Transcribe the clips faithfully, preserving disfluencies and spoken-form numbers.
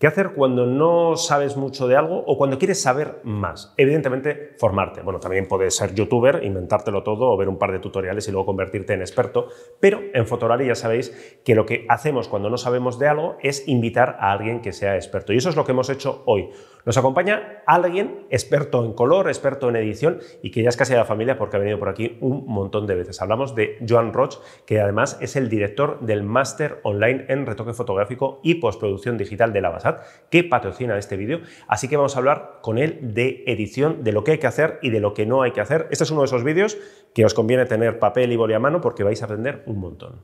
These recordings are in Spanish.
¿Qué hacer cuando no sabes mucho de algo o cuando quieres saber más? Evidentemente, formarte. Bueno, también puedes ser youtuber, inventártelo todo o ver un par de tutoriales y luego convertirte en experto. Pero en Photolari ya sabéis que lo que hacemos cuando no sabemos de algo es invitar a alguien que sea experto. Y eso es lo que hemos hecho hoy. Nos acompaña alguien experto en color, experto en edición y que ya es casi de la familia porque ha venido por aquí un montón de veces. Hablamos de Joan Roig, que además es el director del máster online en retoque fotográfico y postproducción digital de LABASAD, que patrocina este vídeo, así que vamos a hablar con él de edición, de lo que hay que hacer y de lo que no hay que hacer. Este es uno de esos vídeos que os conviene tener papel y boli a mano porque vais a aprender un montón.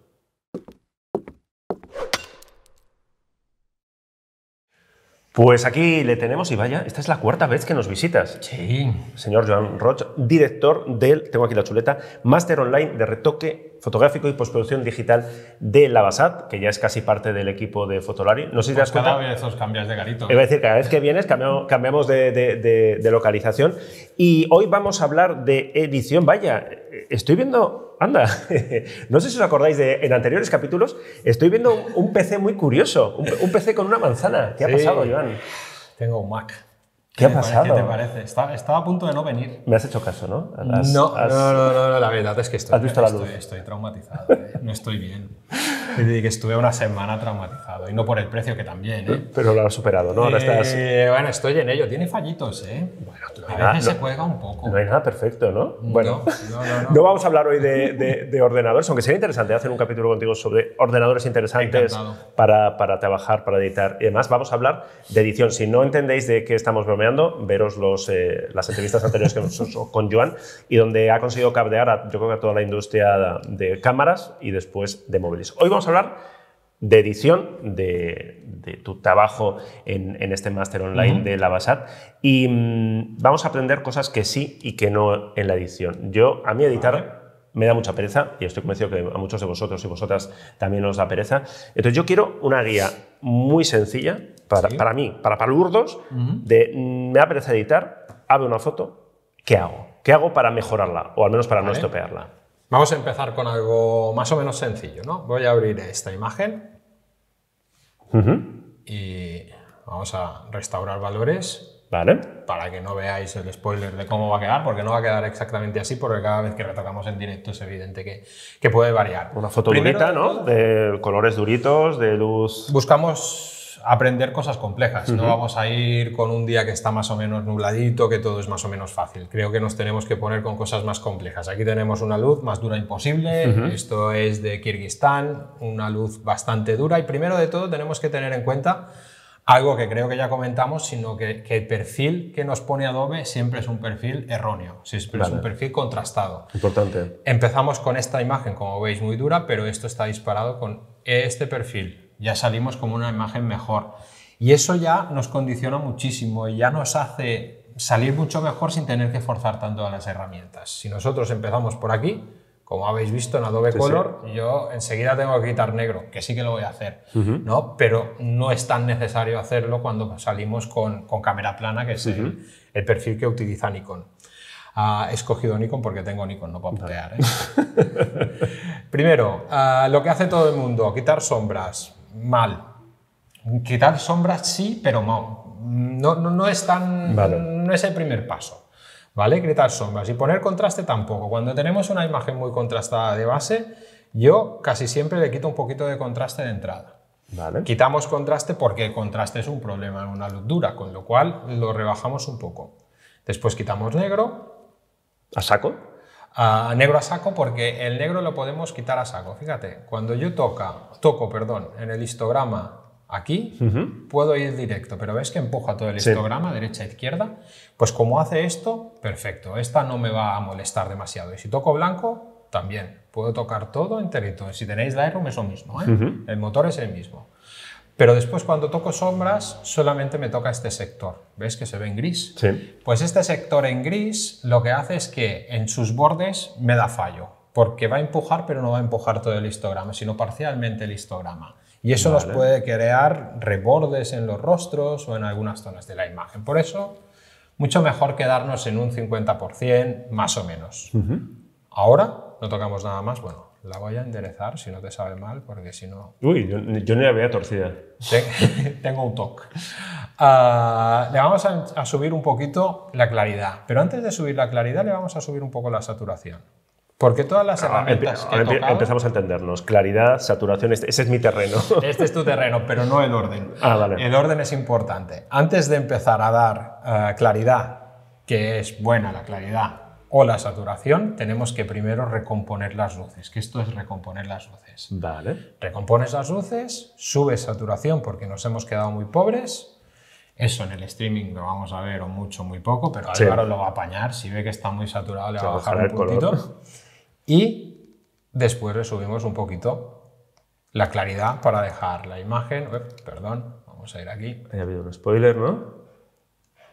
Pues aquí le tenemos y vaya, esta es la cuarta vez que nos visitas. Sí. Señor Joan Roig, director del, tengo aquí la chuleta, máster online de retoque fotográfico y postproducción digital de LABASAD, que ya es casi parte del equipo de Photolari. No sé si te das cuenta. Cada vez os cambias de garito. Iba a decir, cada vez que vienes cambiamos, cambiamos de, de, de, de localización. Y hoy vamos a hablar de edición. Vaya, estoy viendo... Anda, no sé si os acordáis de en anteriores capítulos, estoy viendo un P C muy curioso, un, un P C con una manzana. ¿Qué ha sí, pasado, Joan? Tengo un Mac. ¿Qué, ¿Qué ha pasado? Parece, ¿Qué te parece? Está, estaba a punto de no venir. Me has hecho caso, ¿no? Has, no, has... No, no, no, no, la verdad es que estoy, ¿Has visto la luz? estoy, estoy traumatizado, ¿eh? No estoy bien. Que estuve una semana traumatizado y no por el precio que también, ¿eh? Pero lo has superado, ¿no? Ahora estás... eh, bueno, estoy en ello. Tiene fallitos, ¿eh? Bueno, a veces no, se juega un poco. No hay nada perfecto, ¿no? Bueno, no, no, no, no. No vamos a hablar hoy de, de, de ordenadores, aunque sería interesante hacer un capítulo contigo sobre ordenadores interesantes para, para trabajar, para editar y demás. Vamos a hablar de edición. Si no entendéis de qué estamos bromeando, veros los, eh, las entrevistas anteriores que hemos hecho con Joan y donde ha conseguido cabrear a, yo creo que a toda la industria de cámaras y después de móviles. Hoy vamos a hablar de edición, de, de tu trabajo en, en este máster online uh-huh. de LABASAD y mmm, vamos a aprender cosas que sí y que no en la edición. Yo, a mí editar vale. me da mucha pereza y estoy convencido que a muchos de vosotros y vosotras también os da pereza. Entonces yo quiero una guía muy sencilla para, ¿sí? para mí, para palurdos, uh-huh. de me da pereza editar, abre una foto, ¿qué hago? ¿Qué hago para mejorarla o al menos para vale. no estropearla? Vamos a empezar con algo más o menos sencillo, ¿no? Voy a abrir esta imagen uh-huh. y vamos a restaurar valores vale. para que no veáis el spoiler de cómo va a quedar, porque no va a quedar exactamente así, porque cada vez que retocamos en directo es evidente que, que puede variar. Una foto Primero durita, de ¿no? Todo, de colores duritos, de luz... Buscamos... aprender cosas complejas, uh-huh. no vamos a ir con un día que está más o menos nubladito, que todo es más o menos fácil. Creo que nos tenemos que poner con cosas más complejas. Aquí tenemos una luz más dura imposible, uh-huh. esto es de Kirguistán, una luz bastante dura y primero de todo tenemos que tener en cuenta algo que creo que ya comentamos, sino que, que el perfil que nos pone Adobe siempre es un perfil erróneo, siempre vale. es un perfil contrastado. Importante. Empezamos con esta imagen, como veis muy dura, pero esto está disparado con este perfil. Ya salimos como una imagen mejor y eso ya nos condiciona muchísimo y ya nos hace salir mucho mejor sin tener que forzar tanto a las herramientas. Si nosotros empezamos por aquí, como habéis visto en Adobe sí, Color, sí. yo enseguida tengo que quitar negro, que sí que lo voy a hacer, uh-huh. ¿no? Pero no es tan necesario hacerlo cuando salimos con, con cámara plana, que es uh-huh. el, el perfil que utiliza Nikon. Uh, he escogido Nikon porque tengo Nikon, no para putear, ¿eh? Primero, uh, lo que hace todo el mundo, quitar sombras. Mal. Quitar sombras sí, pero no. No, no, no es tan, vale. no es el primer paso, ¿vale? Quitar sombras y poner contraste tampoco. Cuando tenemos una imagen muy contrastada de base, yo casi siempre le quito un poquito de contraste de entrada. Vale. Quitamos contraste porque el contraste es un problema en una luz dura, con lo cual lo rebajamos un poco. Después quitamos negro. ¿A saco? Uh, negro a saco porque el negro lo podemos quitar a saco. Fíjate, cuando yo toca, toco perdón, en el histograma aquí, uh-huh. puedo ir directo, pero ves que empuja todo el sí. histograma, derecha a izquierda. Pues como hace esto, perfecto. Esta no me va a molestar demasiado. Y si toco blanco, también. Puedo tocar todo enterito. Si tenéis Lightroom es lo mismo, ¿eh? Uh-huh. El motor es el mismo. Pero después cuando toco sombras, solamente me toca este sector. ¿Ves que se ve en gris? Sí. Pues este sector en gris lo que hace es que en sus bordes me da fallo, porque va a empujar, pero no va a empujar todo el histograma, sino parcialmente el histograma. Y eso vale. nos puede crear rebordes en los rostros o en algunas zonas de la imagen. Por eso, mucho mejor quedarnos en un cincuenta por ciento, más o menos. Uh-huh. Ahora no tocamos nada más, bueno, La voy a enderezar si no te sabe mal, porque si no... Uy, yo, yo ni la veía torcida. Tengo un toque. Uh, le vamos a, a subir un poquito la claridad, pero antes de subir la claridad le vamos a subir un poco la saturación. Porque todas las herramientas ah, empe que he tocado, empezamos a entendernos. Claridad, saturación, este, ese es mi terreno. Este es tu terreno, pero no el orden. Ah, vale. El orden es importante. Antes de empezar a dar uh, claridad, que es buena la claridad, o la saturación, tenemos que primero recomponer las luces, que esto es recomponer las luces. Vale. Recompones las luces, subes saturación porque nos hemos quedado muy pobres. Eso en el streaming lo vamos a ver o mucho, muy poco, pero Álvaro sí lo va a apañar. Si ve que está muy saturado le va a bajar, bajar un puntito. Color. Y después le subimos un poquito la claridad para dejar la imagen. Uy, perdón, vamos a ir aquí. Ha habido un spoiler, ¿no?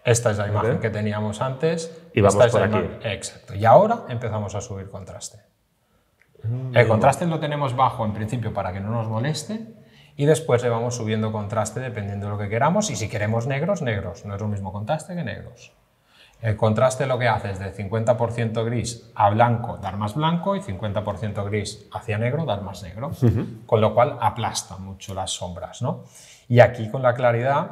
Esta es la imagen que teníamos antes. Y vamos por aquí. Exacto. Y ahora empezamos a subir contraste. Mm, el contraste bueno. lo tenemos bajo en principio para que no nos moleste. Y después le vamos subiendo contraste dependiendo de lo que queramos. Y si queremos negros, negros. No es lo mismo contraste que negros. El contraste lo que hace es de cincuenta por ciento gris a blanco dar más blanco y cincuenta por ciento gris hacia negro dar más negro. Uh-huh. Con lo cual aplasta mucho las sombras, ¿no? Y aquí con la claridad,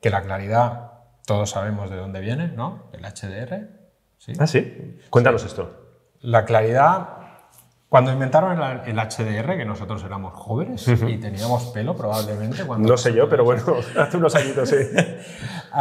que la claridad todos sabemos de dónde viene, ¿no? El H D R. ¿Sí? Ah, sí. Cuéntanos sí. esto. La claridad... Cuando inventaron el, el H D R, que nosotros éramos jóvenes uh-huh. y teníamos pelo probablemente. Cuando no sé yo, pero bueno, hace unos añitos sí. uh,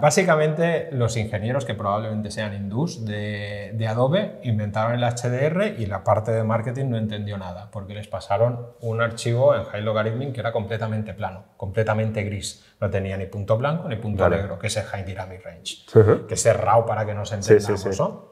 básicamente los ingenieros, que probablemente sean hindús de, de Adobe, inventaron el H D R y la parte de marketing no entendió nada, porque les pasaron un archivo en High Logarithmic que era completamente plano, completamente gris. No tenía ni punto blanco ni punto vale. negro, que es el High Dynamic Range, uh-huh. que es el R A W para que nos entendamos. Sí, sí, sí. ¿No?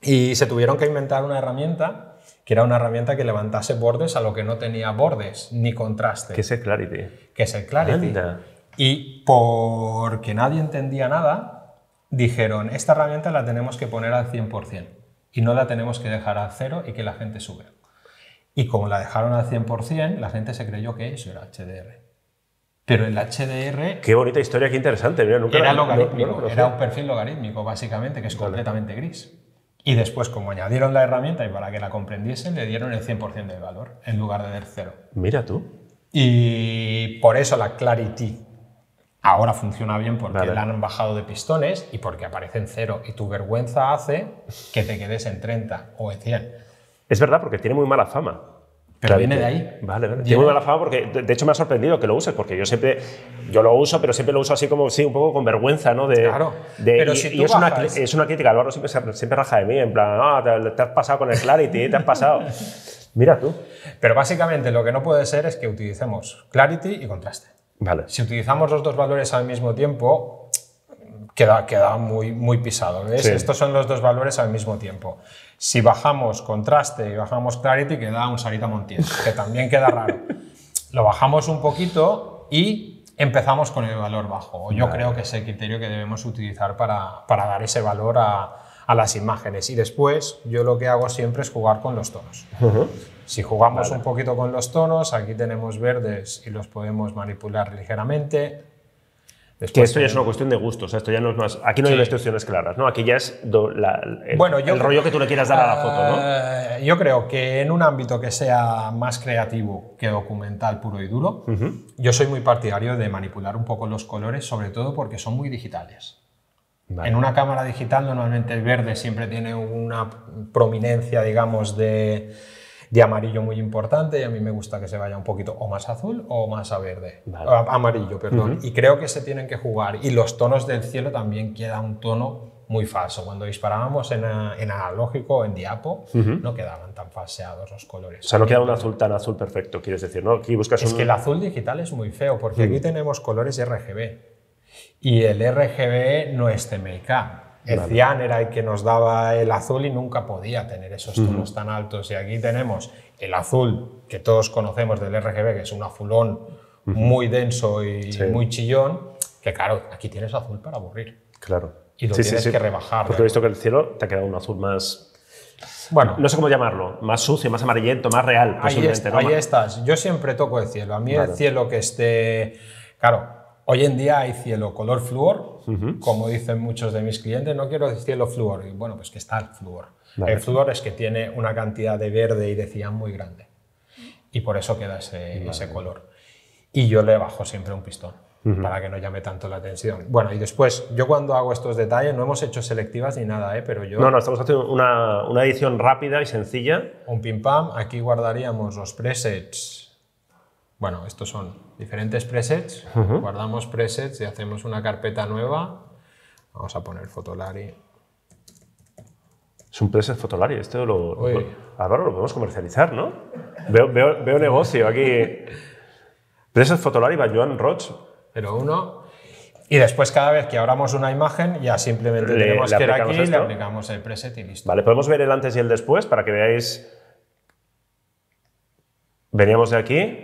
Y se tuvieron que inventar una herramienta que era una herramienta que levantase bordes a lo que no tenía bordes ni contraste. Que es el Clarity. Que es el Clarity. Anda. Y porque nadie entendía nada, dijeron, esta herramienta la tenemos que poner al cien por cien y no la tenemos que dejar al cero y que la gente sube. Y como la dejaron al cien por cien, la gente se creyó que eso era H D R. Pero el H D R... Qué bonita historia, qué interesante. Mira, nunca era logarítmico, no, no era un perfil logarítmico, básicamente, que es vale. completamente gris. Y después, como añadieron la herramienta y para que la comprendiesen, le dieron el cien por cien del valor en lugar de del cero. Mira tú. Y por eso la Clarity ahora funciona bien, porque vale. la han bajado de pistones y porque aparece en cero. Y tu vergüenza hace que te quedes en treinta o en cien. Es verdad, porque tiene muy mala fama. Pero Clarity. Viene de ahí. Vale, vale. Tiene muy mala fama porque, de hecho, me ha sorprendido que lo uses, porque yo siempre, yo lo uso, pero siempre lo uso así como, sí, un poco con vergüenza, ¿no? De, claro. De, pero y si y tú es, bajas... una, es una crítica, Álvaro siempre, siempre raja de mí, en plan, ah, oh, te, te has pasado con el Clarity, te has pasado. Mira tú. Pero básicamente lo que no puede ser es que utilicemos Clarity y contraste. Vale. Si utilizamos los dos valores al mismo tiempo, queda, queda muy, muy pisado, ¿ves? Sí. Estos son los dos valores al mismo tiempo. Si bajamos contraste y bajamos clarity, queda un Sarita Montiel, que también queda raro. Lo bajamos un poquito y empezamos con el valor bajo. Yo vale. creo que es el criterio que debemos utilizar para, para dar ese valor a, a las imágenes. Y después, yo lo que hago siempre es jugar con los tonos. Uh-huh. Si jugamos vale. un poquito con los tonos, aquí tenemos verdes y los podemos manipular ligeramente. Después que esto ya es una cuestión de gustos, o sea, esto ya no es más. Aquí no sí. hay instrucciones claras, ¿no? Aquí ya es do, la, el, bueno, yo, el rollo que tú le quieras dar a la foto, ¿no? Yo creo que en un ámbito que sea más creativo que documental puro y duro, uh-huh. yo soy muy partidario de manipular un poco los colores, sobre todo porque son muy digitales. Vale. En una cámara digital normalmente el verde siempre tiene una prominencia, digamos, de... de amarillo muy importante, y a mí me gusta que se vaya un poquito o más azul o más a verde, vale. a, amarillo, perdón. Uh-huh. Y creo que se tienen que jugar. Y los tonos del cielo también queda un tono muy falso. Cuando disparábamos en, a, en analógico, en diapo, uh-huh. no quedaban tan falseados los colores. O sea, no queda un azul tan azul perfecto, quieres decir, ¿no? Aquí buscas es un... que el azul digital es muy feo, porque uh-huh. aquí tenemos colores R G B. Y el R G B no es C M Y K. El vale. cian era el que nos daba el azul y nunca podía tener esos tonos uh-huh. tan altos. Y aquí tenemos el azul que todos conocemos del R G B, que es un azulón uh-huh. muy denso y sí. muy chillón, que claro, aquí tienes azul para aburrir. Claro. Y lo sí, tienes sí, sí. que rebajar. Porque he visto que el cielo te ha quedado un azul más... Bueno, no sé cómo llamarlo, más sucio, más amarillento, más real. Ahí, está, ¿no? Ahí estás. Yo siempre toco el cielo. A mí vale. el cielo que esté... Claro. Hoy en día hay cielo color flúor, uh-huh. como dicen muchos de mis clientes, no quiero cielo flúor. Y bueno, pues que está el flúor. Vale. El flúor es que tiene una cantidad de verde y de cian muy grande. Y por eso queda ese, vale. ese color. Y yo le bajo siempre un pistón, uh-huh. para que no llame tanto la atención. Bueno, y después, yo cuando hago estos detalles, no hemos hecho selectivas ni nada, ¿eh? Pero yo... No, no, estamos haciendo una, una edición rápida y sencilla. Un pim pam, aquí guardaríamos los presets. Bueno, estos son diferentes presets, uh-huh. guardamos presets y hacemos una carpeta nueva. Vamos a poner Photolari. Es un preset Photolari, esto lo, lo, Álvaro, lo podemos comercializar, ¿no? Veo, veo, veo negocio aquí. Preset Photolari by Joan Roig. cero uno. Y después, cada vez que abramos una imagen, ya simplemente le, tenemos le que ir aquí, esto. le aplicamos el preset y listo. Vale, podemos ver el antes y el después para que veáis. Veníamos de aquí.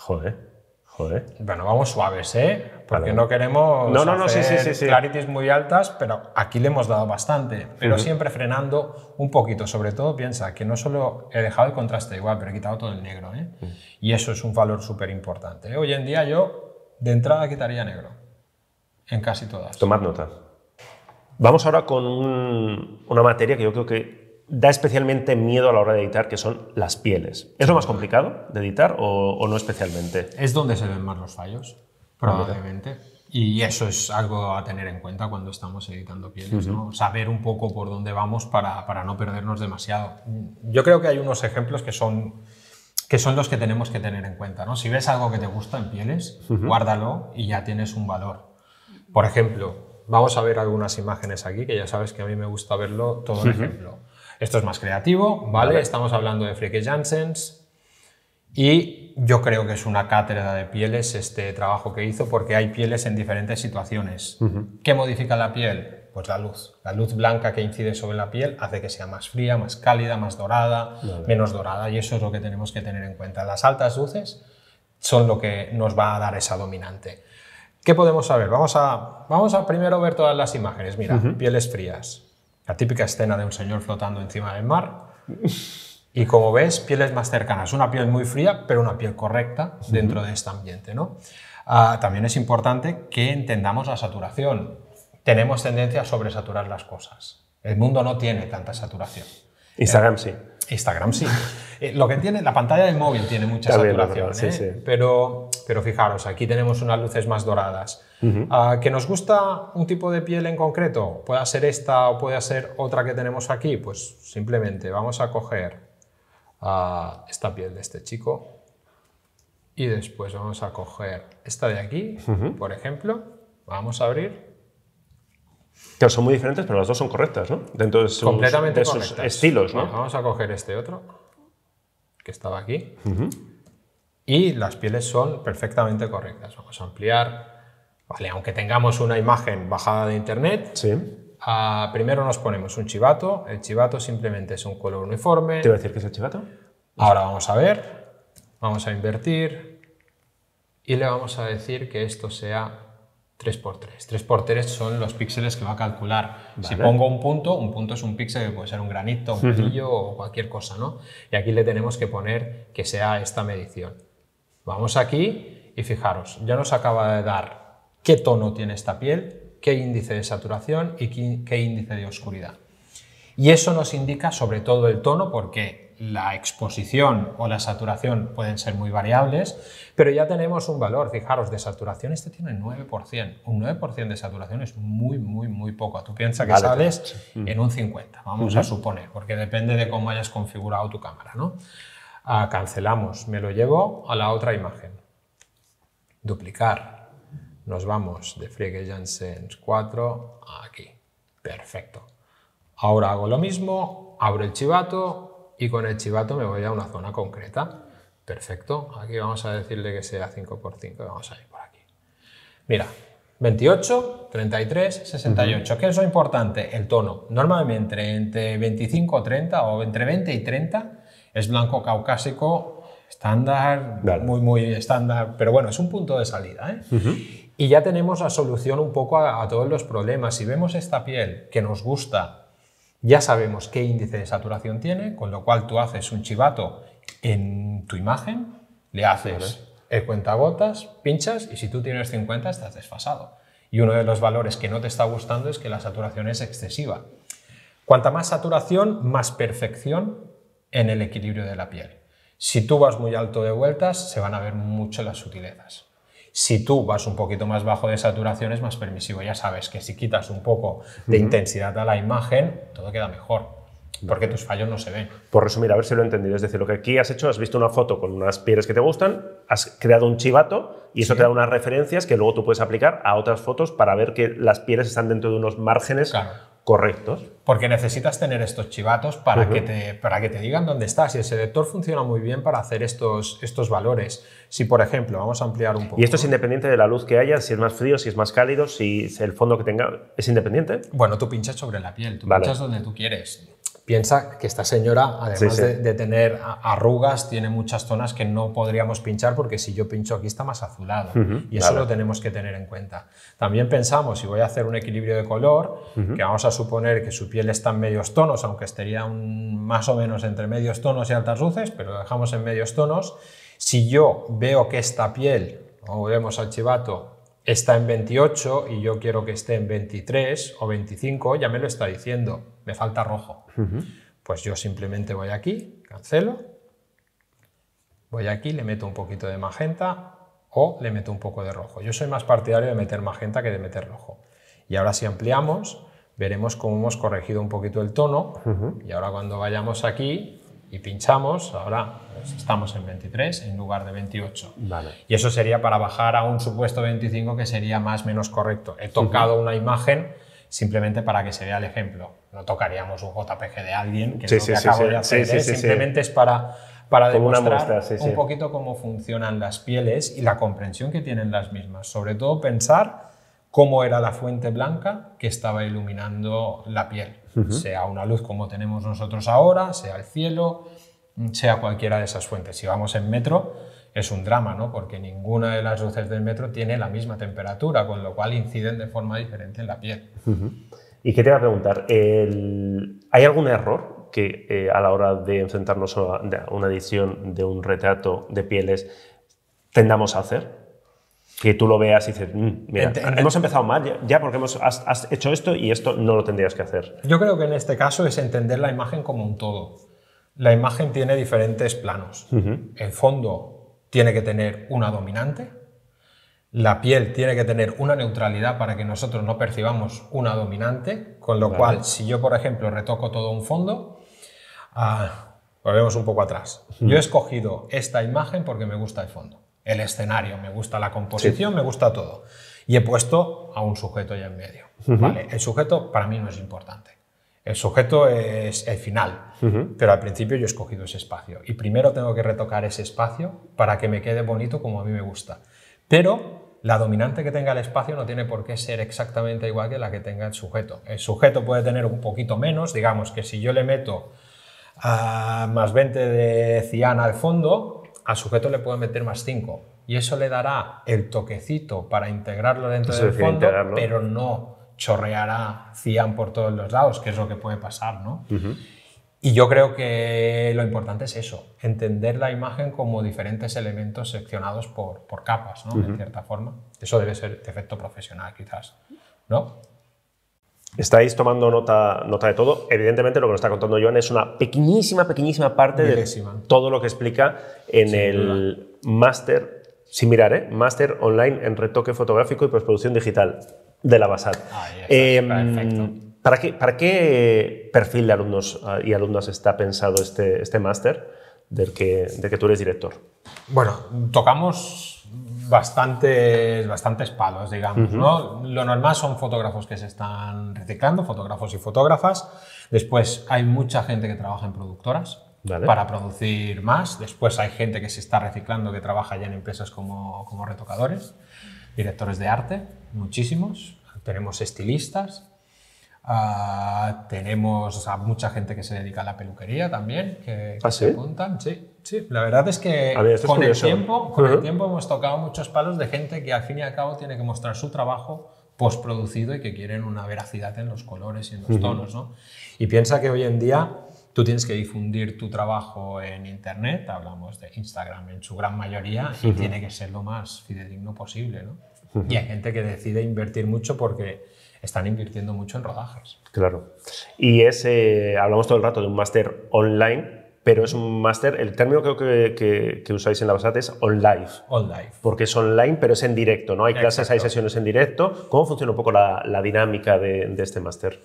Joder, joder. Bueno, vamos suaves, ¿eh? Porque vale. no queremos no, no, no, hacer sí, sí, sí, sí. clarities muy altas, pero aquí le hemos dado bastante. Pero uh-huh. siempre frenando un poquito. Sobre todo, piensa que no solo he dejado el contraste igual, pero he quitado todo el negro, ¿eh? Uh-huh. Y eso es un valor súper importante. Hoy en día yo, de entrada, quitaría negro. En casi todas. Tomad nota. Vamos ahora con un, una materia que yo creo que da especialmente miedo a la hora de editar, que son las pieles. ¿Es lo más complicado de editar o, o no especialmente? Es donde se ven más los fallos, probablemente. Y eso es algo a tener en cuenta cuando estamos editando pieles, uh-huh. ¿no? Saber un poco por dónde vamos para, para no perdernos demasiado. Yo creo que hay unos ejemplos que son, que son los que tenemos que tener en cuenta, ¿no? Si ves algo que te gusta en pieles, uh-huh. guárdalo y ya tienes un valor. Por ejemplo, vamos a ver algunas imágenes aquí, que ya sabes que a mí me gusta verlo todo el uh-huh. ejemplo. Esto es más creativo, ¿vale? Vale. Estamos hablando de Freaky Janssens y yo creo que es una cátedra de pieles este trabajo que hizo, porque hay pieles en diferentes situaciones. Uh-huh. ¿Qué modifica la piel? Pues la luz. La luz blanca que incide sobre la piel hace que sea más fría, más cálida, más dorada, vale. menos dorada, y eso es lo que tenemos que tener en cuenta. Las altas luces son lo que nos va a dar esa dominante. ¿Qué podemos saber? Vamos a, vamos a primero ver todas las imágenes. Mira, uh-huh. pieles frías. La típica escena de un señor flotando encima del mar. Y como ves, pieles más cercanas. Una piel muy fría, pero una piel correcta dentro de este ambiente, ¿no? Uh, también es importante que entendamos la saturación. Tenemos tendencia a sobresaturar las cosas. El mundo no tiene tanta saturación. Instagram eh, sí. Instagram sí. Eh, lo que tiene, la pantalla del móvil tiene mucha Está saturación, verdad, ¿eh? sí, sí. Pero, pero fijaros, aquí tenemos unas luces más doradas. Uh-huh. Uh, ¿Que nos gusta un tipo de piel en concreto? ¿Puede ser esta o puede ser otra que tenemos aquí? Pues simplemente vamos a coger uh, esta piel de este chico y después vamos a coger esta de aquí, uh-huh. por ejemplo. Vamos a abrir. Claro, son muy diferentes, pero las dos son correctas, ¿no? Dentro de sus, Completamente de sus estilos, ¿no? Bueno, vamos a coger este otro que estaba aquí uh-huh. y las pieles son perfectamente correctas. Vamos a ampliar. Vale, aunque tengamos una imagen bajada de internet, sí. uh, primero nos ponemos un chivato. El chivato simplemente es un color uniforme. ¿Te iba a decir qué es el chivato? Ahora vamos a ver, vamos a invertir y le vamos a decir que esto sea tres por tres. tres por tres son los píxeles que va a calcular. Vale. Si pongo un punto, un punto es un píxel que puede ser un granito, un brillo uh-huh. o cualquier cosa, ¿no? Y aquí le tenemos que poner que sea esta medición. Vamos aquí y fijaros, ya nos acaba de dar qué tono tiene esta piel, qué índice de saturación y qué, qué índice de oscuridad. Y eso nos indica sobre todo el tono, porque la exposición o la saturación pueden ser muy variables, pero ya tenemos un valor. Fijaros, de saturación este tiene nueve por ciento. Un nueve por ciento de saturación es muy, muy, muy poco. Tú piensas que vale, sales sí. en un cincuenta, vamos uh-huh. a suponer, porque depende de cómo hayas configurado tu cámara, ¿no? Ah, cancelamos, me lo llevo a la otra imagen. Duplicar. Nos vamos de Freaky Janssens cuatro a aquí. Perfecto. Ahora hago lo mismo, abro el chivato y con el chivato me voy a una zona concreta. Perfecto. Aquí vamos a decirle que sea cinco por cinco. Vamos a ir por aquí. Mira, veintiocho, treinta y tres, sesenta y ocho. Uh-huh. ¿Qué es lo importante? El tono. Normalmente entre veinticinco, treinta o entre veinte y treinta es blanco caucásico estándar, vale. muy, muy estándar, pero bueno, es un punto de salida, ¿eh? Uh-huh. Y ya tenemos la solución un poco a, a todos los problemas. Si vemos esta piel que nos gusta, ya sabemos qué índice de saturación tiene, con lo cual tú haces un chivato en tu imagen, le haces el cuentagotas, pinchas y si tú tienes cincuenta estás desfasado. Y uno de los valores que no te está gustando es que la saturación es excesiva. Cuanta más saturación, más perfección en el equilibrio de la piel. Si tú vas muy alto de vueltas, se van a ver mucho las sutilezas. Si tú vas un poquito más bajo de saturación, es más permisivo. Ya sabes que si quitas un poco de uh-huh. intensidad a la imagen, todo queda mejor. Porque tus fallos no se ven. Por resumir, a ver si lo he entendido. Es decir, lo que aquí has hecho, has visto una foto con unas pieles que te gustan, has creado un chivato y eso sí. te da unas referencias que luego tú puedes aplicar a otras fotos para ver que las pieles están dentro de unos márgenes claro. correctos. Porque necesitas tener estos chivatos para, uh-huh. que te, para que te digan dónde estás. Y el selector funciona muy bien para hacer estos, estos valores. Si, por ejemplo, vamos a ampliar un poco. Y esto es independiente de la luz que haya, si es más frío, si es más cálido, si el fondo que tenga es independiente. Bueno, tú pinchas sobre la piel, tú vale. pinchas donde tú quieres. Piensa que esta señora, además sí, sí. De, de tener arrugas, tiene muchas zonas que no podríamos pinchar porque si yo pincho aquí está más azulado. Uh-huh, y eso vale. lo tenemos que tener en cuenta. También pensamos, si voy a hacer un equilibrio de color, uh-huh. que vamos a suponer que su piel está en medios tonos, aunque estaría un, más o menos entre medios tonos y altas luces, pero lo dejamos en medios tonos. Si yo veo que esta piel, como vemos al chivato, está en veintiocho y yo quiero que esté en veintitrés o veinticinco, ya me lo está diciendo, me falta rojo. Uh-huh. Pues yo simplemente voy aquí, cancelo, voy aquí, le meto un poquito de magenta o le meto un poco de rojo. Yo soy más partidario de meter magenta que de meter rojo. Y ahora si ampliamos, veremos cómo hemos corregido un poquito el tono. Uh-huh. Y ahora cuando vayamos aquí y pinchamos, ahora pues, estamos en veintitrés en lugar de veintiocho. Vale. Y eso sería para bajar a un supuesto veinticinco que sería más o menos correcto. He tocado uh-huh. una imagen simplemente para que se vea el ejemplo. No tocaríamos un J P G de alguien, que sí, es lo que sí, acabo sí, de hacer. Sí, sí, sí, simplemente sí. es para, para demostrar muestra, sí, un sí. poquito cómo funcionan las pieles y la comprensión que tienen las mismas. Sobre todo pensar cómo era la fuente blanca que estaba iluminando la piel. Uh-huh. Sea una luz como tenemos nosotros ahora, sea el cielo, sea cualquiera de esas fuentes. Si vamos en metro, es un drama, ¿no? Porque ninguna de las luces del metro tiene la misma temperatura, con lo cual inciden de forma diferente en la piel. Uh-huh. Y quería preguntar, el... ¿hay algún error que eh, a la hora de enfrentarnos a una edición de un retrato de pieles tendamos a hacer? Que tú lo veas y dices, mmm, mira, Ent hemos empezado mal ya, ya porque hemos, has, has hecho esto y esto no lo tendrías que hacer. Yo creo que en este caso es entender la imagen como un todo. La imagen tiene diferentes planos. Uh-huh. El fondo tiene que tener una dominante, la piel tiene que tener una neutralidad para que nosotros no percibamos una dominante, con lo vale. cual, si yo, por ejemplo, retoco todo un fondo, ah, volvemos un poco atrás. Uh-huh. Yo he escogido esta imagen porque me gusta el fondo. El escenario, me gusta la composición, sí. me gusta todo. Y he puesto a un sujeto ya en medio. Uh-huh. ¿Vale? El sujeto para mí no es importante. El sujeto es el final. Uh-huh. Pero al principio yo he escogido ese espacio. Y primero tengo que retocar ese espacio para que me quede bonito como a mí me gusta. Pero la dominante que tenga el espacio no tiene por qué ser exactamente igual que la que tenga el sujeto. El sujeto puede tener un poquito menos. Digamos que si yo le meto a más veinte de cian al fondo, al sujeto le puedo meter más cinco y eso le dará el toquecito para integrarlo dentro del fondo, pero no chorreará cian por todos los lados, que es lo que puede pasar, ¿no? Uh-huh. Y yo creo que lo importante es eso, entender la imagen como diferentes elementos seccionados por, por capas, ¿no? Uh-huh. En cierta forma. Eso debe ser de efecto profesional, quizás, ¿no? Estáis tomando nota, nota de todo. Evidentemente, lo que nos está contando Joan es una pequeñísima, pequeñísima parte Milésima. de todo lo que explica en Sin el máster, sin mirar, ¿eh? Máster online en retoque fotográfico y postproducción digital de LABASAD. Ah, eh, perfecto. ¿para qué, ¿Para qué perfil de alumnos y alumnas está pensado este, este máster del que, del que tú eres director? Bueno, tocamos Bastantes, bastantes palos, digamos, uh-huh. ¿no? Lo normal son fotógrafos que se están reciclando, fotógrafos y fotógrafas. Después hay mucha gente que trabaja en productoras vale. para producir más. Después hay gente que se está reciclando, que trabaja ya en empresas como, como retocadores, directores de arte, muchísimos. Tenemos estilistas, uh, tenemos a mucha gente que se dedica a la peluquería también, que, ¿Ah, que sí? se apuntan, sí. Sí, la verdad es que ver, con, el tiempo, con uh-huh. el tiempo hemos tocado muchos palos de gente que al fin y al cabo tiene que mostrar su trabajo postproducido y que quieren una veracidad en los colores y en los uh-huh. tonos, ¿no? Y piensa que hoy en día Tú tienes que difundir tu trabajo en Internet, hablamos de Instagram en su gran mayoría, y uh-huh. tiene que ser lo más fidedigno posible, ¿no? Uh-huh. Y hay gente que decide invertir mucho porque están invirtiendo mucho en rodajes. Claro. Y es, eh, hablamos todo el rato de un máster online, pero es un máster, el término que, que, que, que usáis en LABASAD es on-live. On-live. Porque es online, pero es en directo, ¿no? Hay Exacto. clases, hay sesiones en directo. ¿Cómo funciona un poco la, la dinámica de, de este máster?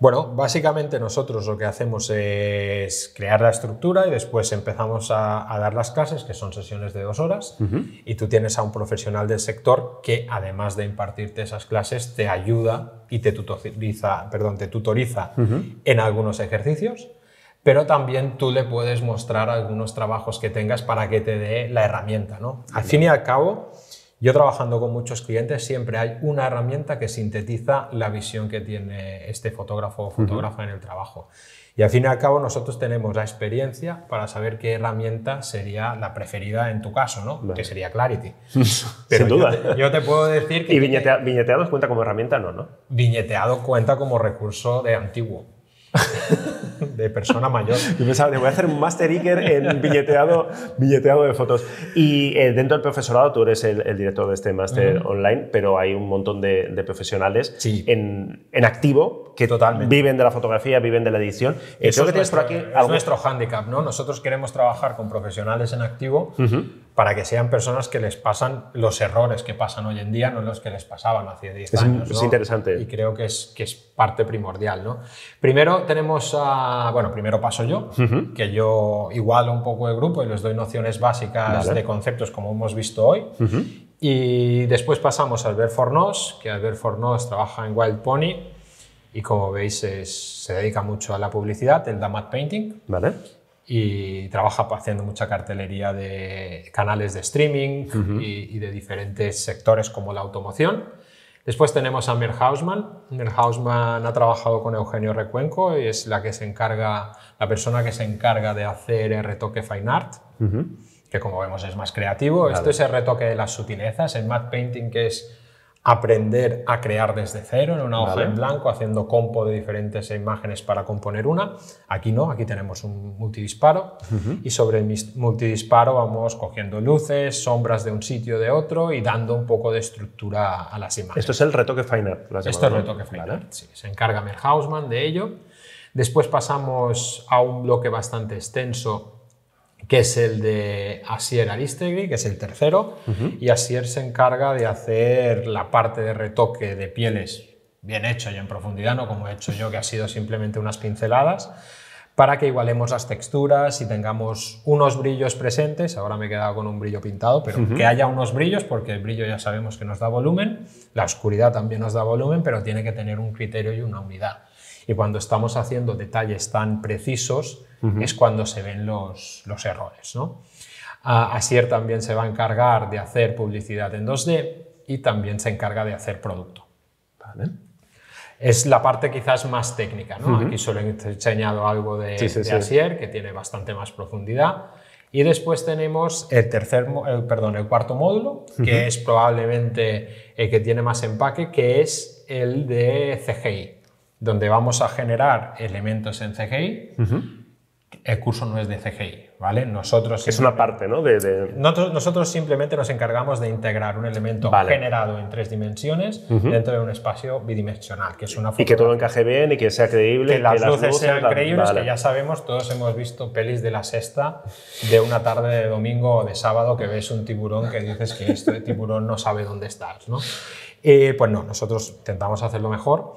Bueno, básicamente nosotros lo que hacemos es crear la estructura y después empezamos a, a dar las clases, que son sesiones de dos horas, uh-huh. y tú tienes a un profesional del sector que, además de impartirte esas clases, te ayuda y te tutoriza, perdón, te tutoriza uh-huh. en algunos ejercicios, pero también tú le puedes mostrar algunos trabajos que tengas para que te dé la herramienta, ¿no? Al fin y al cabo, yo trabajando con muchos clientes siempre hay una herramienta que sintetiza la visión que tiene este fotógrafo o fotógrafa uh-huh. en el trabajo. Y al fin y al cabo nosotros tenemos la experiencia para saber qué herramienta sería la preferida en tu caso, ¿no? Vale. Que sería Clarity. Pero sin duda. Yo te, yo te puedo decir que... ¿Y viñetea, viñeteado cuenta como herramienta, no, no? Viñeteado cuenta como recurso de antiguo. De persona mayor. Yo pensaba, voy a hacer un Master Iker en billeteado, billeteado de fotos. Y eh, dentro del profesorado, tú eres el, el director de este máster uh-huh. online, pero hay un montón de, de profesionales sí. en, en activo que Totalmente. viven de la fotografía, viven de la edición. Eh, Eso creo que tienes nuestro, por aquí es algún... nuestro hándicap, ¿no? Nosotros queremos trabajar con profesionales en activo uh-huh. para que sean personas que les pasan los errores que pasan hoy en día, no los que les pasaban hace diez años. Es, ¿no? es interesante. Y creo que es, que es parte primordial, ¿no? Primero tenemos a... Bueno, primero paso yo, uh-huh. que yo igualo un poco el grupo y les doy nociones básicas vale. de conceptos como hemos visto hoy. Uh-huh. Y después pasamos a Albert Fornos, que Albert Fornos trabaja en Wild Pony y, como veis, es, se dedica mucho a la publicidad, él da matte painting. Vale. Y trabaja haciendo mucha cartelería de canales de streaming uh-huh. y, y de diferentes sectores como la automoción. Después tenemos a Mer Hausman. Mer Hausman ha trabajado con Eugenio Recuenco y es la que se encarga, la persona que se encarga de hacer el retoque fine art, uh-huh. que como vemos es más creativo. Vale. Esto es el retoque de las sutilezas, el matte painting, que es aprender a crear desde cero en una hoja vale. en blanco, haciendo compo de diferentes imágenes para componer una. Aquí no, aquí tenemos un multidisparo uh-huh. y sobre el multidisparo vamos cogiendo luces, sombras de un sitio de otro y dando un poco de estructura a las imágenes. Esto es el retoque fine art. Esto es el retoque fine art, sí. Se encarga Mer Hausman de ello. Después pasamos a un bloque bastante extenso que es el de Asier Aristegri, que es el tercero, uh-huh. y Asier se encarga de hacer la parte de retoque de pieles bien hecho y en profundidad, no como he hecho yo, que ha sido simplemente unas pinceladas, para que igualemos las texturas y tengamos unos brillos presentes. Ahora me he quedado con un brillo pintado, pero uh-huh. que haya unos brillos, porque el brillo ya sabemos que nos da volumen, la oscuridad también nos da volumen, pero tiene que tener un criterio y una unidad. Y cuando estamos haciendo detalles tan precisos, Uh-huh. es cuando se ven los, los errores, ¿no? Ah, Asier también se va a encargar de hacer publicidad en dos D y también se encarga de hacer producto. Vale. Es la parte quizás más técnica, ¿no? Uh-huh. Aquí solo he enseñado algo de, sí, sí, de sí. Asier, que tiene bastante más profundidad. Y después tenemos el, tercer, el, perdón, el cuarto módulo, uh-huh. que es probablemente el que tiene más empaque, que es el de C G I, donde vamos a generar elementos en C G I. Uh-huh. El curso no es de C G I, ¿vale? Nosotros es una parte, ¿no? De, de... Nosotros, nosotros simplemente nos encargamos de integrar un elemento vale. generado en tres dimensiones uh-huh. dentro de un espacio bidimensional, que es una fotografía. Y que todo encaje bien y que sea creíble. Que las, que las luces, luces sean creíbles, vale. que ya sabemos, todos hemos visto pelis de La Sexta de una tarde de domingo o de sábado que ves un tiburón que dices que este tiburón no sabe dónde estás, ¿no? Y pues no, nosotros intentamos hacerlo mejor.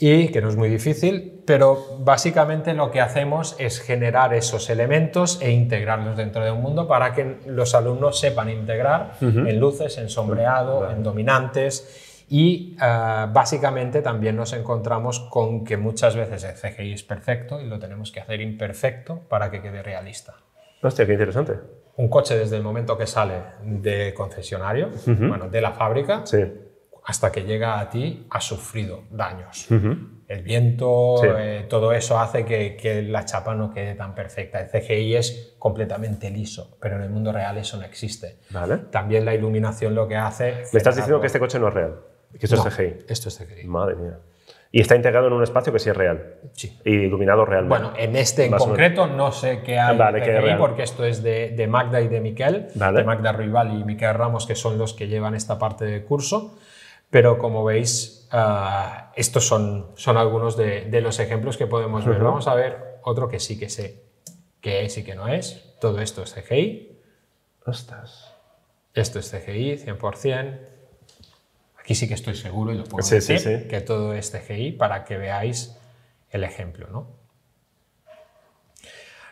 Y que no es muy difícil, pero básicamente lo que hacemos es generar esos elementos e integrarlos dentro de un mundo para que los alumnos sepan integrar uh-huh. en luces, en sombreado, uh-huh. en dominantes y uh, básicamente también nos encontramos con que muchas veces el C G I es perfecto y lo tenemos que hacer imperfecto para que quede realista. Hostia, qué interesante. Un coche desde el momento que sale del concesionario, uh-huh. bueno, de la fábrica, sí. hasta que llega a ti, ha sufrido daños. Uh-huh. El viento, sí. eh, todo eso hace que, que la chapa no quede tan perfecta. El C G I es completamente liso, pero en el mundo real eso no existe. Vale. También la iluminación lo que hace... ¿Me estás diciendo algo... que este coche no es real? ¿Que esto no, es C G I? Esto es C G I. Madre mía. Y está integrado en un espacio que sí es real. Sí. Y iluminado realmente. Bueno, en este en concreto no sé qué hay, vale, que hay porque esto es de, de Magda y de Miquel, vale. de Magda Ruibal y Miquel Ramos, que son los que llevan esta parte del curso. Pero como veis, uh, estos son, son algunos de, de los ejemplos que podemos ver. Uh-huh. Vamos a ver otro que sí que sé que es y que no es. Todo esto es C G I. Ostras. Esto es C G I, cien por cien. Aquí sí que estoy seguro y lo puedo sí, decir, sí, sí. que todo es C G I para que veáis el ejemplo, ¿no?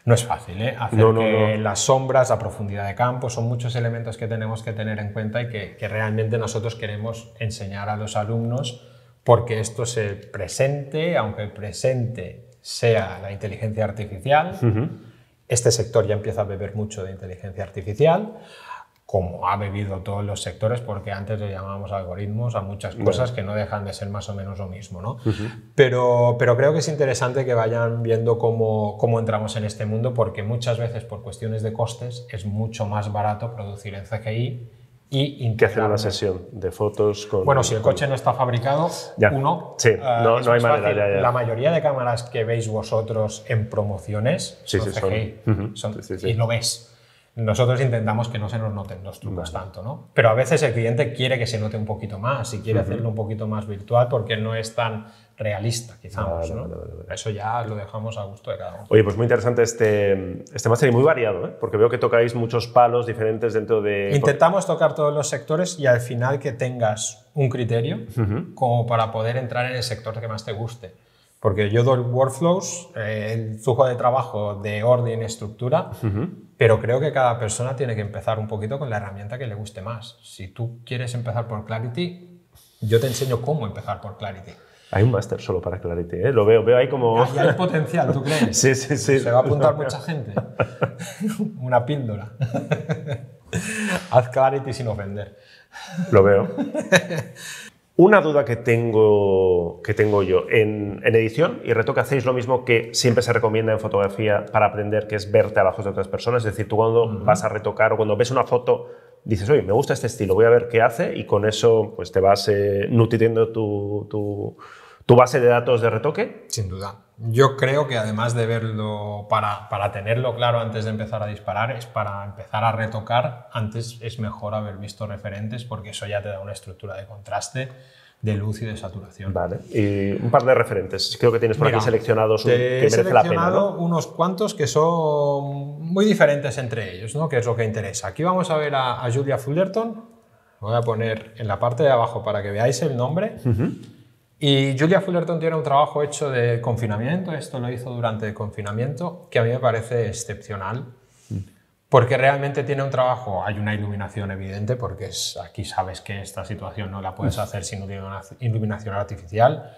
No es fácil, ¿eh? Hacer no, no, que no. las sombras, la profundidad de campo, son muchos elementos que tenemos que tener en cuenta y que, que realmente nosotros queremos enseñar a los alumnos porque esto es el presente, aunque el presente sea la inteligencia artificial, uh-huh. este sector ya empieza a beber mucho de inteligencia artificial, como ha bebido todos los sectores, porque antes le llamábamos algoritmos a muchas cosas bueno. que no dejan de ser más o menos lo mismo, ¿no? Uh-huh. pero, pero creo que es interesante que vayan viendo cómo, cómo entramos en este mundo, porque muchas veces por cuestiones de costes es mucho más barato producir en C G I y que hacer una sesión de fotos con... Bueno, si el coche no está fabricado, ya. uno... Sí, uh, no, no hay manera. Ya, ya. La mayoría de cámaras que veis vosotros en promociones sí, son sí, C G I son, uh-huh. son, sí, sí. y lo ves. Nosotros intentamos que no se nos noten los trucos vale. tanto, ¿no? Pero a veces el cliente quiere que se note un poquito más y quiere uh-huh. hacerlo un poquito más virtual porque no es tan realista, quizás, vale, ¿no? Vale, vale, vale. Eso ya lo dejamos a gusto de cada uno. Oye, pues muy interesante este, este máster y muy variado, ¿eh? Porque veo que tocáis muchos palos diferentes dentro de... Intentamos tocar todos los sectores y al final que tengas un criterio uh-huh. como para poder entrar en el sector que más te guste. Porque yo doy workflows, eh, el flujo de trabajo de orden y estructura, uh-huh. pero creo que cada persona tiene que empezar un poquito con la herramienta que le guste más. Si tú quieres empezar por Clarity, yo te enseño cómo empezar por Clarity. Hay un máster solo para Clarity, ¿eh? Lo veo, veo ahí como... Ahí hay potencial, ¿tú crees? Sí, sí, sí. Se va a apuntar mucha gente. Una píldora. Haz Clarity sin ofender. Lo veo. Una duda que tengo, que tengo yo, en, en edición y retoque hacéis lo mismo que siempre se recomienda en fotografía para aprender, que es ver trabajos de otras personas, es decir, tú cuando uh-huh. vas a retocar o cuando ves una foto dices, oye, me gusta este estilo, voy a ver qué hace y con eso pues, te vas eh, nutriendo tu, tu, tu base de datos de retoque. Sin duda. Yo creo que además de verlo, para, para tenerlo claro antes de empezar a disparar, es para empezar a retocar, antes es mejor haber visto referentes porque eso ya te da una estructura de contraste, de luz y de saturación. Vale, y un par de referentes, creo que tienes por Mira, aquí seleccionados un, que merece la pena. He seleccionado unos cuantos que son muy diferentes entre ellos, ¿no? Que es lo que interesa. Aquí vamos a ver a, a Julia Fullerton, voy a poner en la parte de abajo para que veáis el nombre. Uh-huh. Y Julia Fullerton tiene un trabajo hecho de confinamiento, esto lo hizo durante el confinamiento, que a mí me parece excepcional, porque realmente tiene un trabajo, hay una iluminación evidente, porque es, aquí sabes que esta situación no la puedes hacer sin una iluminación artificial.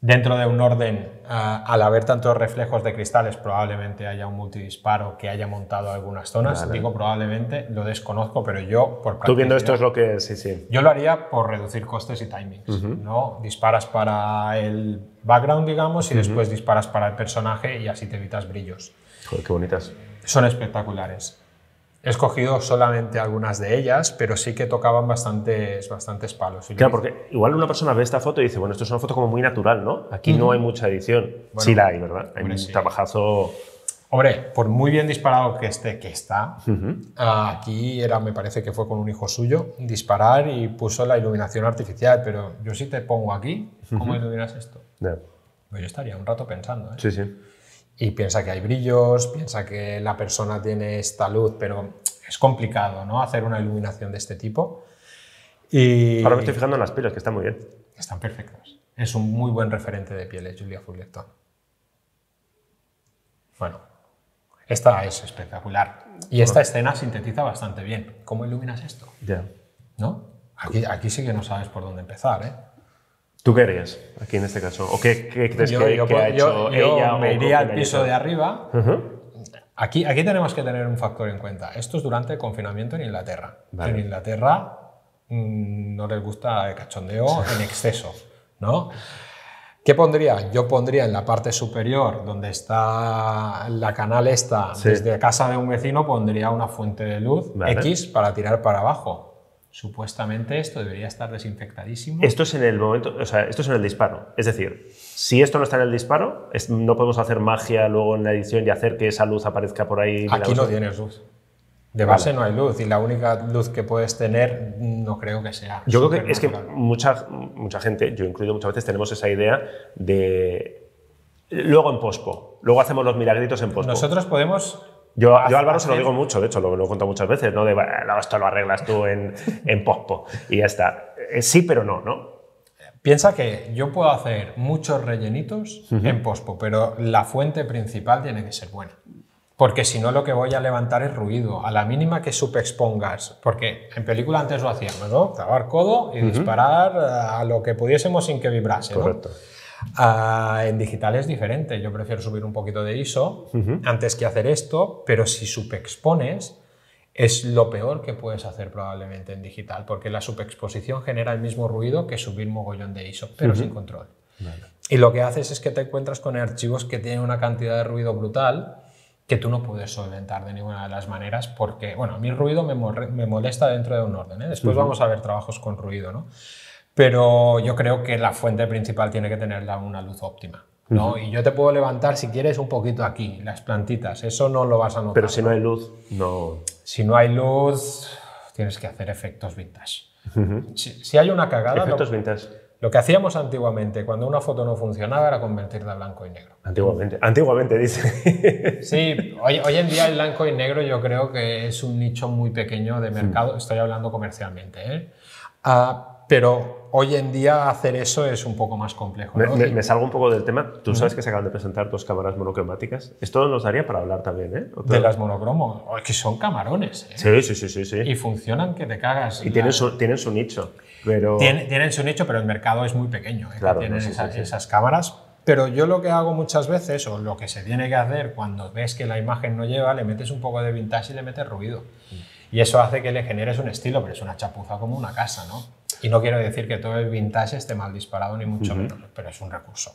Dentro de un orden, uh, al haber tantos reflejos de cristales, probablemente haya un multidisparo que haya montado algunas zonas. Vale. Digo probablemente, lo desconozco, pero yo por Tú viendo esto es lo que... Sí, sí. Yo lo haría por reducir costes y timings. Uh-huh. ¿No? Disparas para el background, digamos, y uh-huh. después disparas para el personaje y así te evitas brillos. Joder, qué bonitas. Son espectaculares. He escogido solamente algunas de ellas, pero sí que tocaban bastantes, bastantes palos. Claro, porque igual una persona ve esta foto y dice, bueno, esto es una foto como muy natural, ¿no? Aquí uh-huh. no hay mucha edición. Bueno, sí la hay, ¿verdad? Hay hombre, un sí. trabajazo... Hombre, por muy bien disparado que esté, que está, uh-huh. aquí era, me parece que fue con un hijo suyo, disparar y puso la iluminación artificial, pero yo sí te pongo aquí, ¿cómo uh-huh. iluminas esto? Yeah. Pues yo estaría un rato pensando, ¿eh? Sí, sí. Y piensa que hay brillos, piensa que la persona tiene esta luz, pero es complicado, ¿no? Hacer una iluminación de este tipo. Y ahora me estoy fijando en las pieles, que están muy bien. Están perfectas. Es un muy buen referente de pieles, Julia Fullerton. Bueno, esta es espectacular. Y esta escena sintetiza bastante bien. ¿Cómo iluminas esto? Ya. ¿No? Aquí, aquí sí que no sabes por dónde empezar, ¿eh? ¿Tú qué harías aquí en este caso? ¿O qué, qué crees yo, que, yo, que ha hecho yo, ella? Yo me iría al piso de arriba. Uh-huh. Aquí, aquí tenemos que tener un factor en cuenta. Esto es durante el confinamiento en Inglaterra. Vale. En Inglaterra mmm, no les gusta el cachondeo sí. en exceso, ¿no? ¿Qué pondría? Yo pondría en la parte superior, donde está la canal esta, sí. desde casa de un vecino, pondría una fuente de luz vale. X para tirar para abajo. Supuestamente esto debería estar desinfectadísimo. Esto es en el momento, o sea, esto es en el disparo. Es decir, si esto no está en el disparo, es, no podemos hacer magia luego en la edición y hacer que esa luz aparezca por ahí. Aquí no tienes luz. De base vale. no hay luz, y la única luz que puedes tener no creo que sea. Yo creo que es que mucha, mucha gente, yo incluido, muchas veces tenemos esa idea de... Luego en pospo, luego hacemos los milagritos en pospo. Nosotros podemos... Yo, yo a Álvaro se lo digo mucho, de hecho, lo, lo he contado muchas veces, ¿no? De, bueno, esto lo arreglas tú en, en pospo y ya está. Sí, pero no, ¿no? Piensa que yo puedo hacer muchos rellenitos uh-huh. en pospo, pero la fuente principal tiene que ser buena. Porque si no, lo que voy a levantar es ruido. A la mínima que subexpongas, porque en película antes lo hacíamos, ¿no? Clavar codo y uh-huh. disparar a lo que pudiésemos sin que vibrase, correcto. ¿No? Ah, en digital es diferente. Yo prefiero subir un poquito de I S O uh-huh. antes que hacer esto, pero si subexpones es lo peor que puedes hacer probablemente en digital, porque la subexposición genera el mismo ruido que subir mogollón de I S O, pero uh-huh. sin control. Vale. Y lo que haces es que te encuentras con archivos que tienen una cantidad de ruido brutal que tú no puedes solventar de ninguna de las maneras porque, bueno, a mí el ruido me, me molesta dentro de un orden, ¿eh? Después uh-huh. vamos a ver trabajos con ruido, ¿no? Pero yo creo que la fuente principal tiene que tener una luz óptima, ¿no? Uh-huh. Y yo te puedo levantar, si quieres, un poquito aquí, las plantitas, eso no lo vas a notar. Pero si no, no hay luz, no... Si no hay luz, tienes que hacer efectos vintage. Uh-huh. si, si hay una cagada... Efectos lo... vintage. Lo que hacíamos antiguamente, cuando una foto no funcionaba, era convertirla a blanco y negro. Antiguamente, antiguamente dice. Sí, hoy, hoy en día el blanco y negro yo creo que es un nicho muy pequeño de mercado, sí. Estoy hablando comercialmente, ¿eh? Ah, pero hoy en día hacer eso es un poco más complejo, ¿no? Me, me, me salgo un poco del tema. Tú sabes que se acaban de presentar dos cámaras monocromáticas. Esto nos daría para hablar también, ¿eh? Otra de vez. Las monocromos, oh, que son camarones, ¿eh? Sí, sí, sí, sí, sí. Y funcionan que te cagas. Y la... tienen, su, tienen su nicho. Pero... Tien, tienen su nicho, pero el mercado es muy pequeño, ¿eh? Claro, tienen no, sí, esa, sí, sí. esas cámaras. Pero yo lo que hago muchas veces, o lo que se tiene que hacer cuando ves que la imagen no lleva, le metes un poco de vintage y le metes ruido. Y eso hace que le generes un estilo, pero es una chapuza como una casa, ¿no? Y no quiero decir que todo el vintage esté mal disparado, ni mucho uh-huh. menos, pero es un recurso.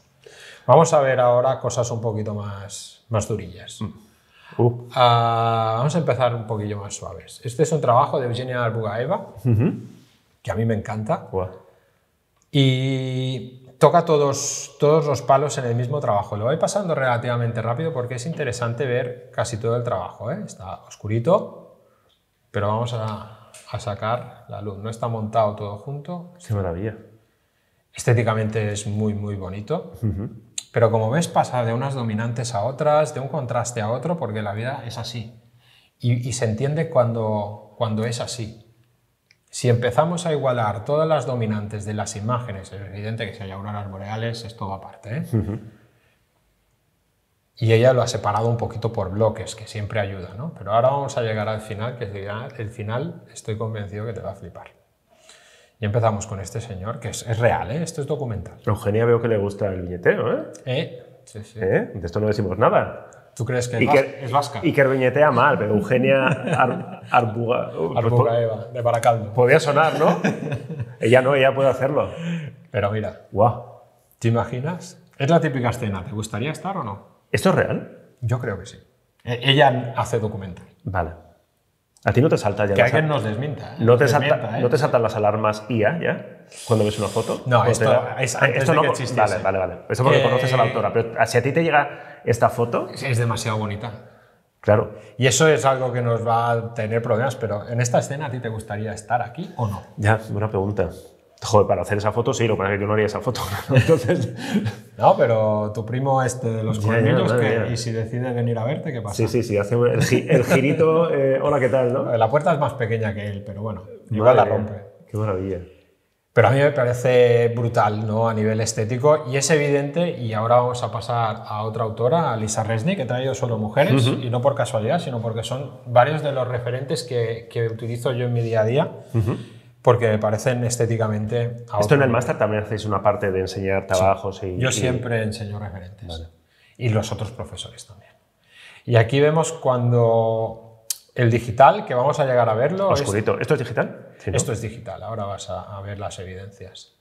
Vamos a ver ahora cosas un poquito más, más durillas. Uh-huh. Uh, vamos a empezar un poquillo más suaves. Este es un trabajo de Eugenia Arbugaeva, uh-huh. que a mí me encanta. Uh-huh. Y toca todos, todos los palos en el mismo trabajo. Lo voy pasando relativamente rápido porque es interesante ver casi todo el trabajo, ¿eh? Está oscurito, pero vamos a... a sacar la luz. No está montado todo junto. ¡Qué maravilla! Estéticamente es muy, muy bonito. Uh-huh. Pero como ves, pasa de unas dominantes a otras, de un contraste a otro, porque la vida es así. Y, y se entiende cuando, cuando es así. Si empezamos a igualar todas las dominantes de las imágenes, es evidente que si hay auroras boreales, esto va aparte, ¿eh? Uh-huh. Y ella lo ha separado un poquito por bloques, que siempre ayuda, ¿no? Pero ahora vamos a llegar al final, que el final estoy convencido que te va a flipar. Y empezamos con este señor, que es, es real, ¿eh? Esto es documental. Eugenia, veo que le gusta el billeteo, ¿eh? ¿Eh? Sí, sí. ¿Eh? De esto no decimos nada. ¿Tú crees que Iker, es vasca? Iker viñetea mal, pero Eugenia Ar, Arbuga, Arbugaeva, de Baracaldo. Podía sonar, ¿no? Ella no, ella puede hacerlo. Pero mira, wow. ¿Te imaginas? Es la típica escena, ¿te gustaría estar o no? ¿Esto es real? Yo creo que sí. Ella hace documental. Vale. ¿A ti no te salta ya? Que alguien nos desmienta, ¿eh? ¿No te, desmienta, salta, ¿eh? ¿No te saltan las alarmas I A ya cuando ves una foto? No, esto te... es antes esto de no... que existiese. Vale, vale, vale. Eso porque eh... conoces a la autora. Pero si a ti te llega esta foto... Es demasiado bonita. Claro. Y eso es algo que nos va a tener problemas, pero en esta escena, ¿a ti te gustaría estar aquí o no? Ya, buena pregunta. Joder, para hacer esa foto sí, lo que pasa es que yo no haría esa foto. Entonces... No, pero tu primo este de los colmillos, yeah, yeah, yeah. y si decide venir a verte, ¿qué pasa? Sí, sí, sí, hace el, gi el girito, eh, hola, ¿qué tal? ¿No? La puerta es más pequeña que él, pero bueno, igual la rompe. Qué maravilla. Pero a mí me parece brutal, ¿no? A nivel estético, y es evidente, y ahora vamos a pasar a otra autora, a Lisa Resny, que ha traído solo mujeres, uh-huh. y no por casualidad, sino porque son varios de los referentes que, que utilizo yo en mi día a día. Uh-huh. Porque me parecen estéticamente... Esto en el máster también hacéis una parte de enseñar trabajos sí. y... Yo y... siempre enseño referentes. Vale. Y los otros profesores también. Y aquí vemos cuando el digital, que vamos a llegar a verlo... Oscurito. Es... ¿Esto es digital? Sí, ¿no? Esto es digital. Ahora vas a, a ver las evidencias.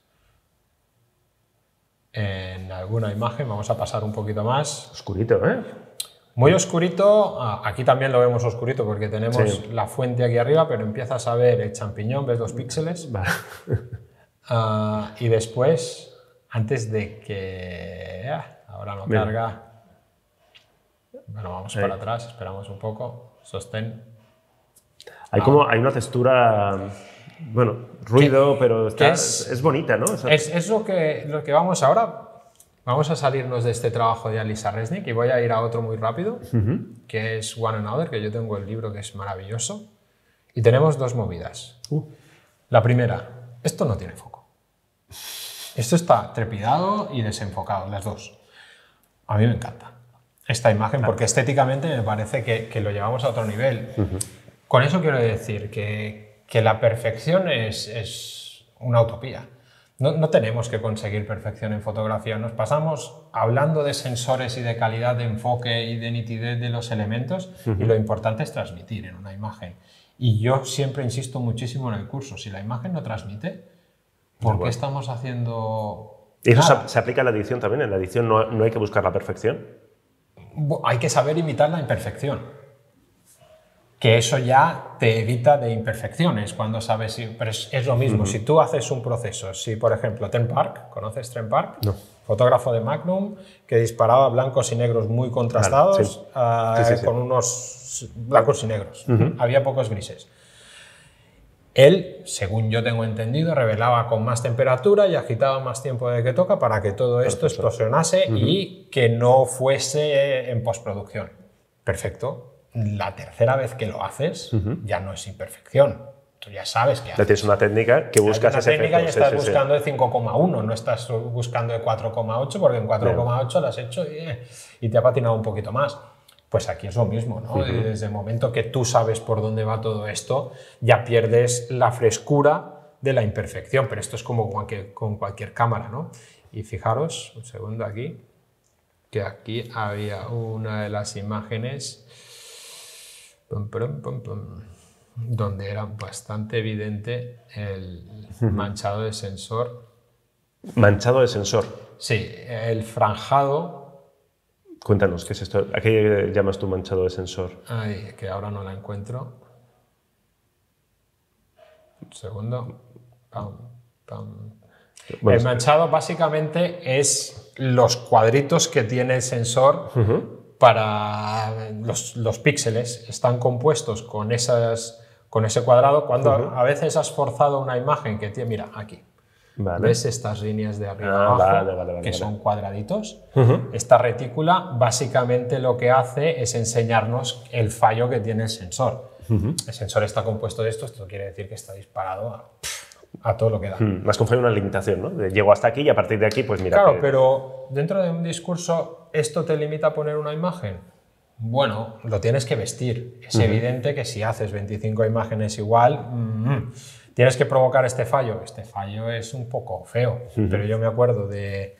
En alguna imagen vamos a pasar un poquito más. Oscurito, ¿eh? Muy oscurito, aquí también lo vemos oscurito porque tenemos sí. la fuente aquí arriba, pero empiezas a ver el champiñón, ves los píxeles. Vale. Uh, y después, antes de que... Ahora no carga. Bueno, vamos para atrás, esperamos un poco, sostén. Hay, ah. como, hay una textura, bueno, ruido, que, pero está, es, es bonita, ¿no? O sea, es es lo, que, lo que vamos ahora. Vamos a salirnos de este trabajo de Lisa Resny y voy a ir a otro muy rápido, uh-huh. que es One Another, que yo tengo el libro que es maravilloso. Y tenemos dos movidas. Uh. La primera, esto no tiene foco. Esto está trepidado y desenfocado, las dos. A mí me encanta esta imagen claro. porque estéticamente me parece que, que lo llevamos a otro nivel. Uh-huh. Con eso quiero decir que, que la perfección es, es una utopía. No, no tenemos que conseguir perfección en fotografía, nos pasamos hablando de sensores y de calidad de enfoque y de nitidez de los elementos uh-huh. y lo importante es transmitir en una imagen. Y yo siempre insisto muchísimo en el curso, si la imagen no transmite, ¿por qué estamos haciendo nada? ¿Eso se, se aplica a la edición también? ¿En la edición no, no hay que buscar la perfección? Hay que saber imitar la imperfección, que eso ya te evita de imperfecciones cuando sabes, pero es, es lo mismo, uh-huh. si tú haces un proceso, si por ejemplo Trent Parke, ¿conoces Trent Parke? No. Fotógrafo de Magnum que disparaba blancos y negros muy contrastados vale, sí. Sí, sí, sí. con unos blancos y negros, uh-huh. había pocos grises. Él, según yo tengo entendido, revelaba con más temperatura y agitaba más tiempo de que toca para que todo esto Perfecto. explosionase uh-huh. y que no fuese en postproducción. Perfecto. La tercera vez que lo haces, uh-huh. ya no es imperfección. Tú ya sabes que haces. Tienes una técnica que buscas ese efecto. Una técnica y estás sí, sí, buscando sí. de cinco coma uno, no estás buscando de cuatro coma ocho, porque en cuatro coma ocho lo has hecho y, y te ha patinado un poquito más. Pues aquí es lo mismo, ¿no? Uh-huh. Desde el momento que tú sabes por dónde va todo esto, ya pierdes la frescura de la imperfección. Pero esto es como cualquier, con cualquier cámara, ¿no? Y fijaros, un segundo aquí, que aquí había una de las imágenes... donde era bastante evidente el manchado de sensor. ¿Manchado de sensor? Sí, el franjado. Cuéntanos, ¿qué es esto? ¿A qué llamas tú manchado de sensor? Ay, que ahora no la encuentro. Un segundo. Pam, pam. Bueno, el manchado básicamente es los cuadritos que tiene el sensor. Uh-huh. Para los, los píxeles están compuestos con, esas, con ese cuadrado. Cuando uh-huh. a veces has forzado una imagen que tiene, mira, aquí. Vale. ¿Ves estas líneas de arriba ah, abajo? Vale, vale, vale, que vale. son cuadraditos. Uh-huh. Esta retícula básicamente lo que hace es enseñarnos el fallo que tiene el sensor. Uh-huh. El sensor está compuesto de esto, esto quiere decir que está disparado a, a todo lo que da. Hmm. Más conforme a una limitación, ¿no? De, llego hasta aquí y a partir de aquí, pues mira. Claro, que... pero dentro de un discurso. ¿Esto te limita a poner una imagen? Bueno, lo tienes que vestir. Es uh-huh. evidente que si haces veinticinco imágenes igual, uh-huh. tienes que provocar este fallo. Este fallo es un poco feo, uh-huh. pero yo me acuerdo de,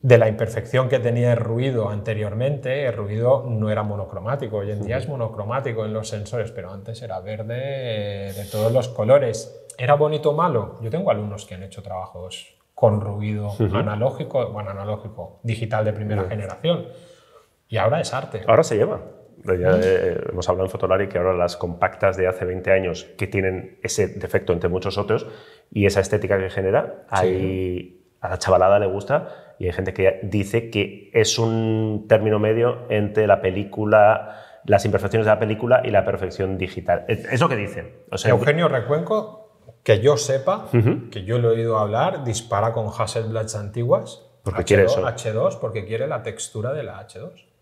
de la imperfección que tenía el ruido anteriormente. El ruido no era monocromático. Hoy en uh-huh. día es monocromático en los sensores, pero antes era verde de todos los colores. ¿Era bonito o malo? Yo tengo alumnos que han hecho trabajos... con ruido uh-huh. analógico, bueno, analógico, digital de primera uh-huh. generación. Y ahora es arte. Ahora se lleva. Ya eh, hemos hablado en Photolari que ahora las compactas de hace veinte años que tienen ese defecto entre muchos otros y esa estética que genera, sí. hay, a la chavalada le gusta y hay gente que dice que es un término medio entre la película, las imperfecciones de la película y la perfección digital. Es lo que dicen. O sea, Eugenio Recuenco... Que yo sepa, uh-huh. que yo lo he oído hablar, dispara con Hasselblads antiguas, porque H dos, quiere eso. H dos, porque quiere la textura de la H dos.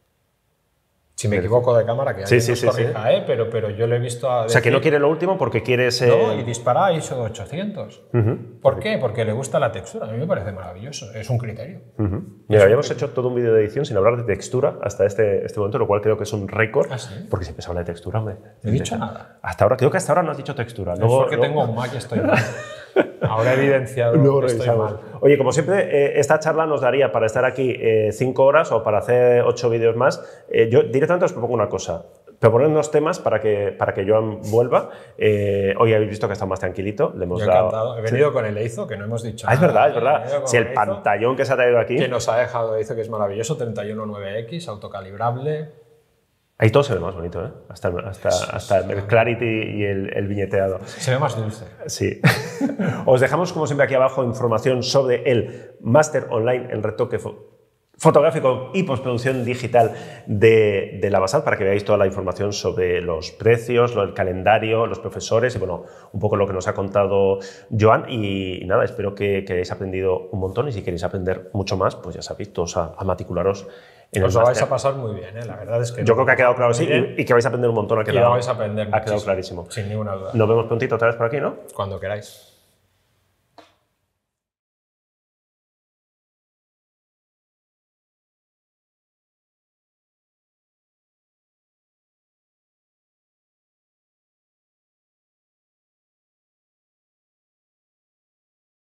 Si me equivoco de cámara, que alguien sí, sí, nos corrija, sí, sí. ¿eh? Pero, pero yo lo he visto... A decir, o sea, que no quiere lo último porque quiere ese... No, y dispara a ISO ochocientos. Uh-huh. ¿Por qué? Porque le gusta la textura. A mí me parece maravilloso. Es un criterio. Uh-huh. Mira, habíamos criterio. hecho todo un vídeo de edición sin hablar de textura hasta este, este momento, lo cual creo que es un récord. ¿Ah, sí? Porque siempre se habla de textura. Me, no he dicho nada. Hasta ahora, creo que hasta ahora no has dicho textura. Luego, es porque luego... tengo un Mac y estoy mal. Ahora he evidenciado no, que estoy mal. Oye, como siempre, eh, esta charla nos daría para estar aquí eh, cinco horas o para hacer ocho vídeos más. Eh, yo directamente os propongo una cosa. Proponer unos temas para que, para que Joan vuelva. Eh, hoy habéis visto que está más tranquilito. Le hemos yo dado... encantado. He venido sí. con el Eizo, que no hemos dicho ah, nada. Es verdad, es verdad. Si el Eizo, pantallón que se ha traído aquí... Que nos ha dejado Eizo, que es maravilloso. treinta y uno nueve equis, autocalibrable... Ahí todo se ve más bonito, ¿eh? Hasta, hasta, hasta el clarity y el, el viñeteado. Se ve más dulce. Sí. Os dejamos, como siempre, aquí abajo información sobre el máster online en retoque fo fotográfico y postproducción digital de, de LABASAD, para que veáis toda la información sobre los precios, el calendario, los profesores y, bueno, un poco lo que nos ha contado Joan. Y, y nada, espero que, que hayáis aprendido un montón, y si queréis aprender mucho más, pues ya sabéis, todos a, a matricularos. Os lo vais a pasar muy bien, ¿eh? La verdad es que... Yo creo que ha quedado claro, sí, y, y que vais a aprender un montón. Ha quedado, y lo vais a aprender muchísimo. Ha quedado clarísimo. Sin ninguna duda. Nos vemos prontito otra vez por aquí, ¿no? Cuando queráis.